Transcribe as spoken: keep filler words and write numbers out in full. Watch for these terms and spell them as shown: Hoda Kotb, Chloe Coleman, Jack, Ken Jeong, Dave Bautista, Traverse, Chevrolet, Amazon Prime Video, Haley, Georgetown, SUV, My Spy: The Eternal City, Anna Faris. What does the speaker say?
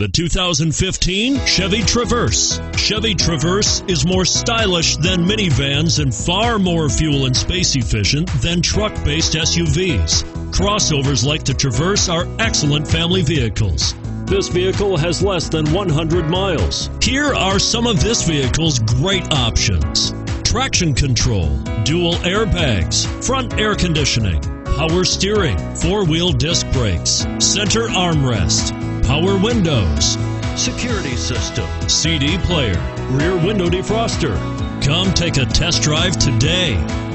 The two thousand fifteen Chevy Traverse. Chevy Traverse is more stylish than minivans and far more fuel and space efficient than truck-based S U Vs. Crossovers like the Traverse are excellent family vehicles. This vehicle has less than one hundred miles. Here are some of this vehicle's great options: traction control, dual airbags, front air conditioning, power steering, four-wheel disc brakes, center armrest, power windows, security system, C D player, rear window defroster. Come take a test drive today.